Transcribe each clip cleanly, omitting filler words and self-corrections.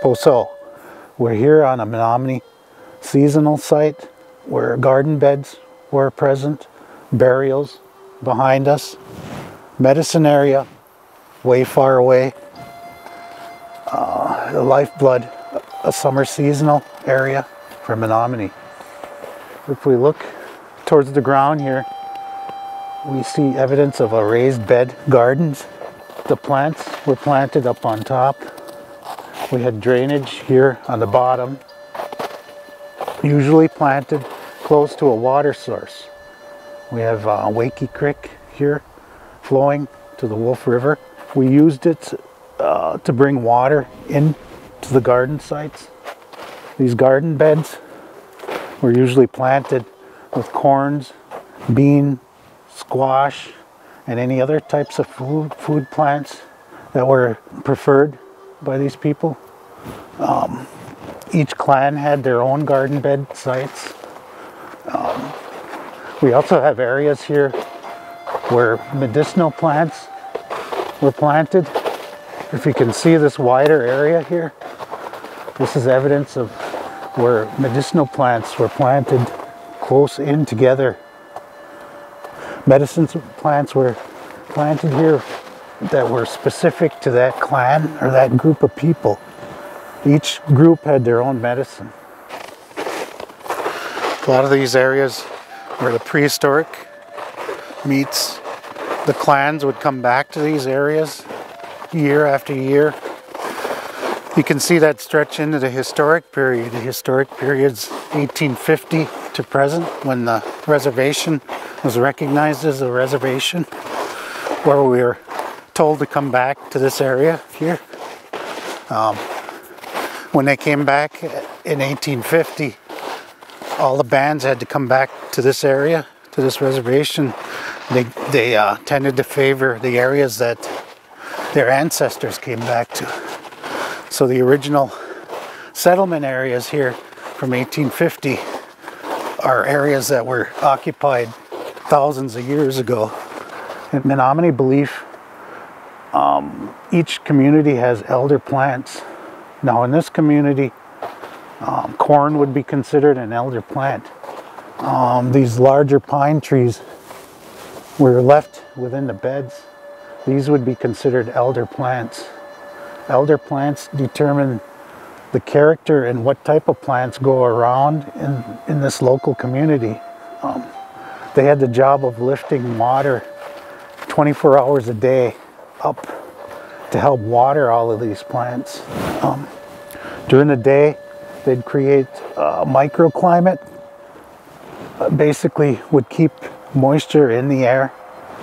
Poso. We're here on a Menominee seasonal site where garden beds were present, burials behind us, medicine area way far away, the lifeblood, a summer seasonal area for Menominee. If we look towards the ground here, we see evidence of a raised bed gardens. The plants were planted up on top. We had drainage here on the bottom, usually planted close to a water source. We have Wakey Creek here flowing to the Wolf River. We used it to bring water in to the garden sites. These garden beds were usually planted with corns, bean, squash, and any other types of food plants that were preferred by these people. Each clan had their own garden bed sites. We also have areas here where medicinal plants were planted. If you can see this wider area here, this is evidence of where medicinal plants were planted close in together. Medicine plants were planted here that were specific to that clan or that group of people. Each group had their own medicine. A lot of these areas where the prehistoric meets, the clans would come back to these areas year after year. You can see that stretch into the historic period. The historic period's 1850 to present, when the reservation was recognized as a reservation, where we were told to come back to this area here. When they came back in 1850, all the bands had to come back to this area, to this reservation. They tended to favor the areas that their ancestors came back to. So the original settlement areas here from 1850 are areas that were occupied thousands of years ago. In Menominee belief, each community has elder plants. Now in this community, corn would be considered an elder plant. These larger pine trees were left within the beds. These would be considered elder plants. Elder plants determine the character and what type of plants go around in this local community. They had the job of lifting water 24 hours a day up to help water all of these plants. During the day, they'd create a microclimate, basically would keep moisture in the air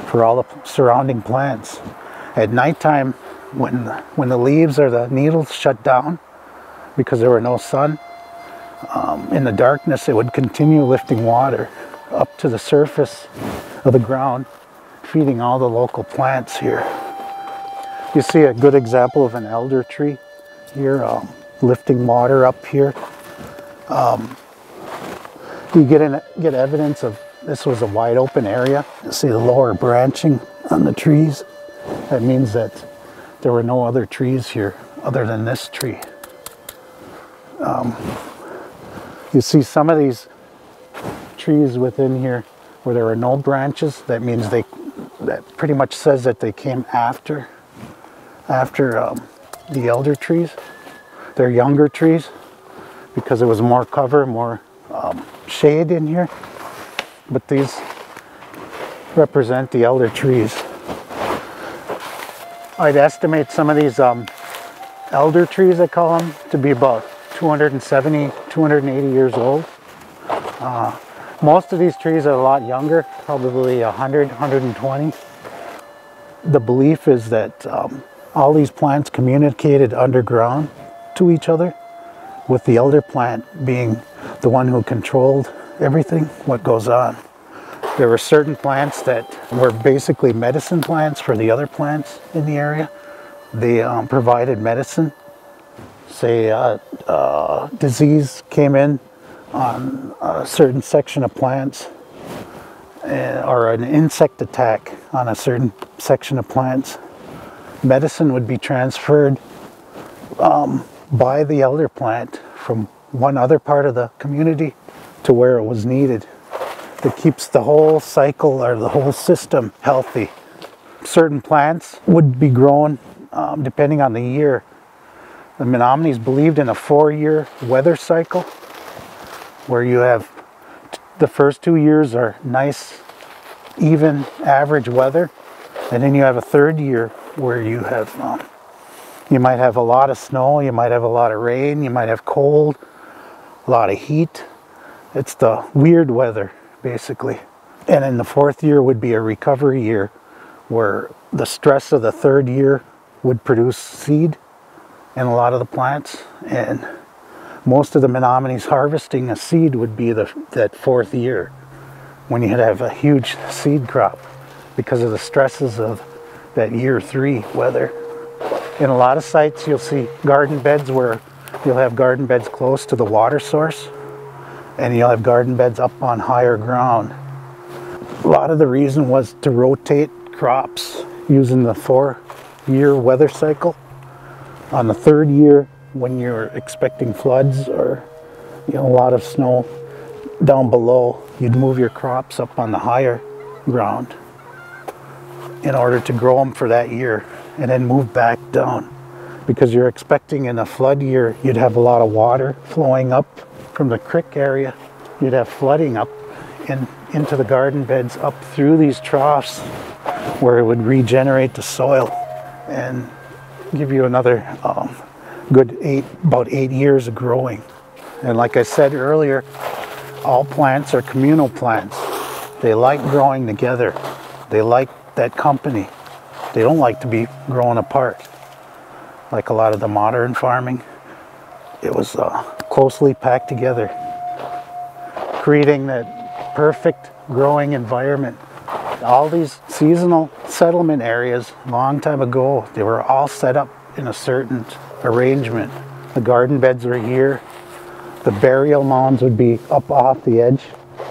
for all the surrounding plants. At nighttime, when the leaves or the needles shut down because there were no sun, in the darkness it would continue lifting water up to the surface of the ground, feeding all the local plants here. You see a good example of an elder tree here, lifting water up here. You get evidence of this was a wide open area. You see the lower branching on the trees. That means that there were no other trees here other than this tree. You see some of these trees within here where there were no branches. That means that pretty much says that they came after the elder trees. They're younger trees because there was more cover, more shade in here. But these represent the elder trees. I'd estimate some of these elder trees, I call them, to be about 270, 280 years old. Most of these trees are a lot younger, probably 100, 120. The belief is that all these plants communicated underground to each other, with the elder plant being the one who controlled everything, what goes on. There were certain plants that were basically medicine plants for the other plants in the area. They provided medicine. Say disease came in on a certain section of plants, or an insect attack on a certain section of plants. Medicine would be transferred buy the elder plant from one other part of the community to where it was needed. That keeps the whole cycle or the whole system healthy. Certain plants would be grown depending on the year. The Menominees believed in a 4-year weather cycle where you have the first 2 years are nice, even, average weather, and then you have a third year where you have you might have a lot of snow, you might have a lot of rain, you might have cold, a lot of heat. It's the weird weather, basically. And then the fourth year would be a recovery year where the stress of the third year would produce seed in a lot of the plants, and most of the Menominees harvesting a seed would be that fourth year when you'd have a huge seed crop because of the stresses of that year three weather. In a lot of sites you'll see garden beds where you'll have garden beds close to the water source, and you'll have garden beds up on higher ground. A lot of the reason was to rotate crops using the 4-year weather cycle. On the third year, when you're expecting floods or a lot of snow down below, you'd move your crops up on the higher ground in order to grow them for that year, and then move back down because you're expecting in a flood year you'd have a lot of water flowing up from the creek area. You'd have flooding up and into the garden beds up through these troughs where it would regenerate the soil and give you another good about eight years of growing. And like I said earlier, all plants are communal plants. They like growing together. They like that company. They don't like to be grown apart like a lot of the modern farming. It was closely packed together, creating that perfect growing environment. All these seasonal settlement areas, long time ago, they were all set up in a certain arrangement. The garden beds were here. The burial mounds would be up off the edge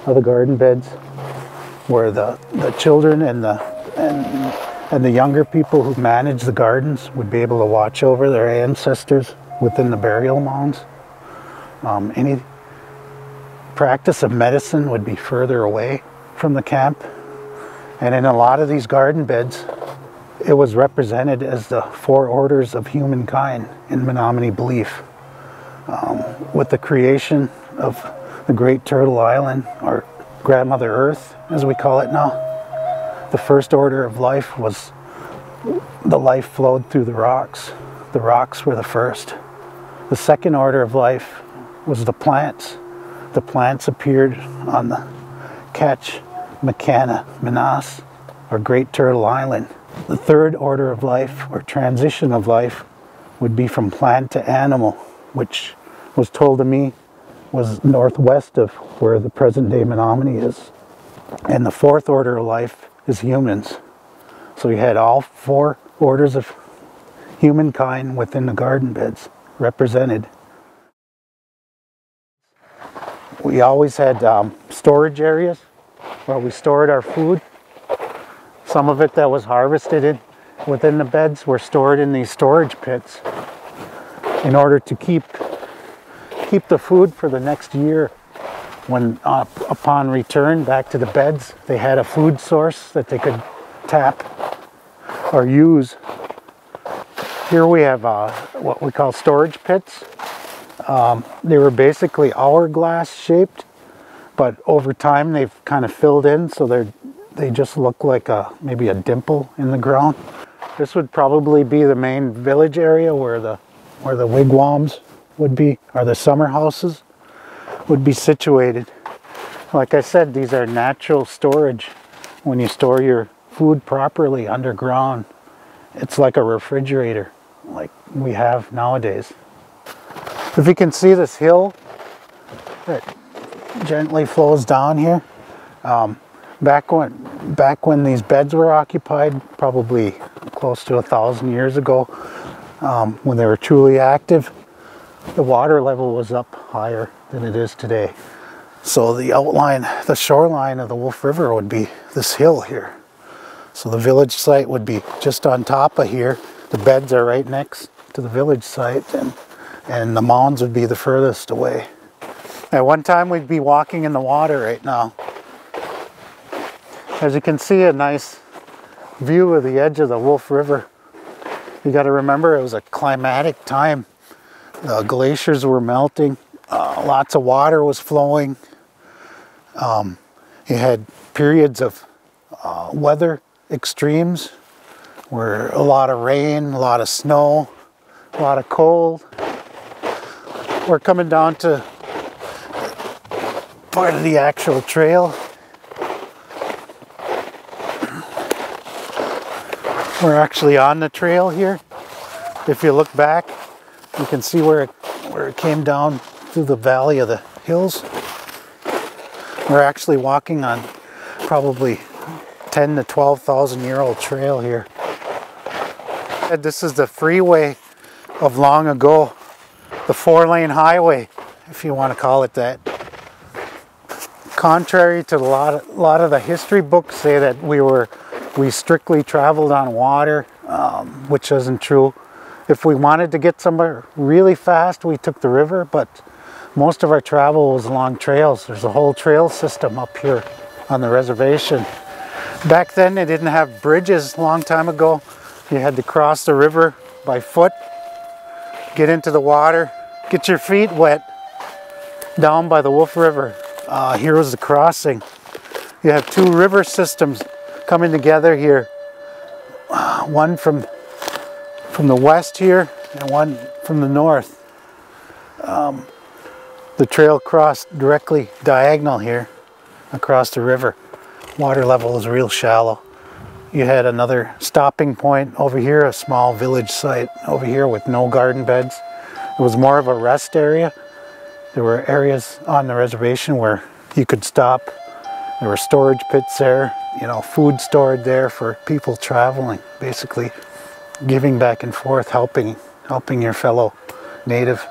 of the garden beds where the children and the younger people who managed the gardens would be able to watch over their ancestors within the burial mounds. Any practice of medicine would be further away from the camp. And in a lot of these garden beds, it was represented as the 4 orders of humankind in Menominee belief. With the creation of the Great Turtle Island, or Grandmother Earth, as we call it now, the first order of life was the life flowed through the rocks. The rocks were the first. The second order of life was the plants. The plants appeared on the catch Menas, or Great Turtle Island. The third order of life, or transition of life, would be from plant to animal, which was told to me was northwest of where the present-day Menominee is. And the fourth order of life is humans. So you had all 4 orders of humankind within the garden beds represented. We always had storage areas where we stored our food. Some of it that was harvested within the beds were stored in these storage pits in order to keep the food for the next year. When upon return back to the beds, they had a food source that they could tap or use. Here we have what we call storage pits. They were basically hourglass shaped, but over time they've kind of filled in, so they just look like maybe a dimple in the ground. This would probably be the main village area where the wigwams would be, or the summer houses would be situated. Like I said, these are natural storage. When you store your food properly underground, it's like a refrigerator, like we have nowadays. If you can see this hill that gently flows down here. Back when these beds were occupied, probably close to 1,000 years ago, when they were truly active, the water level was up higher than it is today. So the outline, the shoreline of the Wolf River would be this hill here. So the village site would be just on top of here. The beds are right next to the village site, and and the mounds would be the furthest away. At one time we'd be walking in the water right now. As you can see, a nice view of the edge of the Wolf River. You got to remember it was a climatic time. The glaciers were melting, lots of water was flowing. You had periods of weather extremes where a lot of rain, a lot of snow, a lot of cold. We're coming down to part of the actual trail. We're actually on the trail here. If you look back, you can see where it came down through the valley of the hills. We're actually walking on probably 10 to 12,000 year old trail here. And this is the freeway of long ago, the 4-lane highway, if you want to call it that. Contrary to a lot of the history books say that we strictly traveled on water, which isn't true. If we wanted to get somewhere really fast, we took the river, but most of our travel was along trails. There's a whole trail system up here on the reservation. Back then, they didn't have bridges. A long time ago, you had to cross the river by foot, get into the water, get your feet wet down by the Wolf River. Here was the crossing. You have two river systems coming together here, one from the west here and one from the north. The trail crossed directly diagonal here across the river. Water level is real shallow. You had another stopping point over here, a small village site over here with no garden beds. It was more of a rest area. There were areas on the reservation where you could stop. There were storage pits there, you know, food stored there for people traveling, basically giving back and forth, helping your fellow native,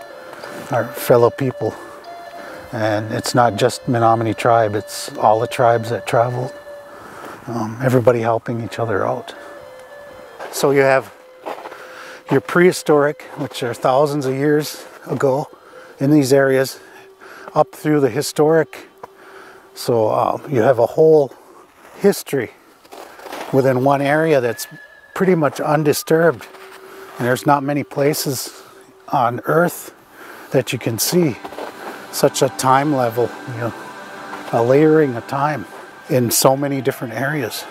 or fellow people. And it's not just Menominee tribe, it's all the tribes that traveled. Everybody helping each other out. So you have your prehistoric, which are thousands of years ago in these areas, up through the historic. So you have a whole history within one area that's pretty much undisturbed. And there's not many places on Earth that you can see such a time level, you know, a layering of time in so many different areas.